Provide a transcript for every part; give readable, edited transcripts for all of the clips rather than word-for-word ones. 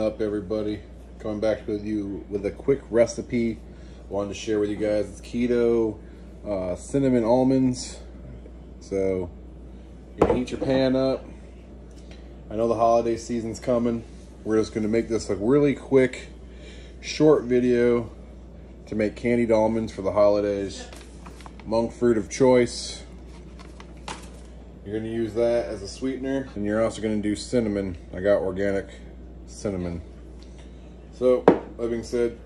up, everybody? Coming back with you with a quick recipe I wanted to share with you guys. It's keto cinnamon almonds. So you're gonna heat your pan up. I know the holiday season's coming. We're just gonna make this a really quick, short video to make candied almonds for the holidays. Monk fruit of choice. You're gonna use that as a sweetener, and you're also gonna do cinnamon. I got organic cinnamon. So, that being said,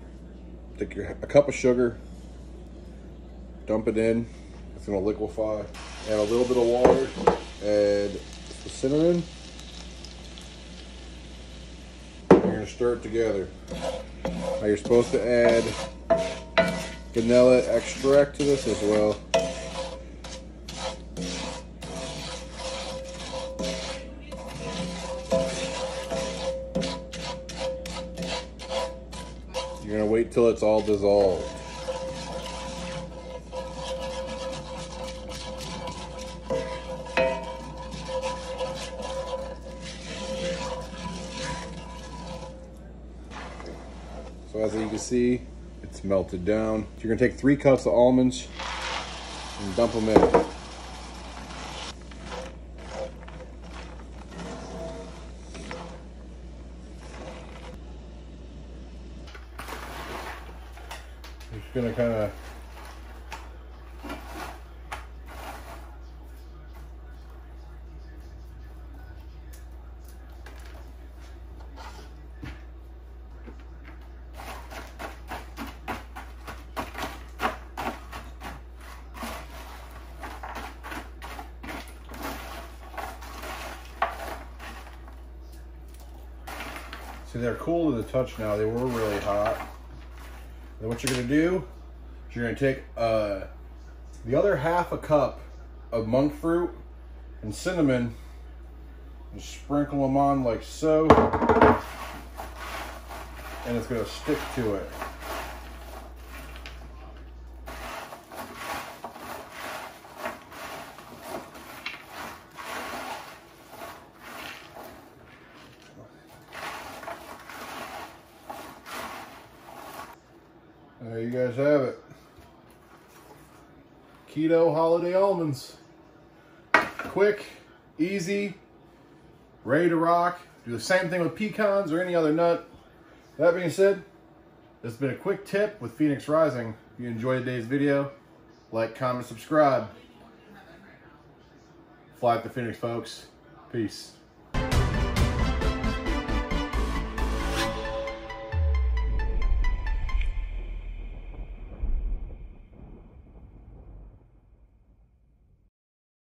take a cup of sugar, dump it in. It's gonna liquefy. Add a little bit of water, add the cinnamon. You're gonna stir it together. Now you're supposed to add vanilla extract to this as well. You're gonna wait till it's all dissolved. So as you can see, it's melted down. You're gonna take 3 cups of almonds and dump them in. I'm just gonna kind of see, they're cool to the touch now. They were really hot. Then what you're gonna do is you're gonna take the other half a cup of monk fruit and cinnamon and sprinkle them on like so, and it's gonna stick to it. There you guys have it. Keto holiday almonds. Quick, easy, ready to rock. Do the same thing with pecans or any other nut. That being said, this has been a quick tip with Phoenix Rising. If you enjoyed today's video, like, comment, subscribe. Fly up to Phoenix, folks. Peace.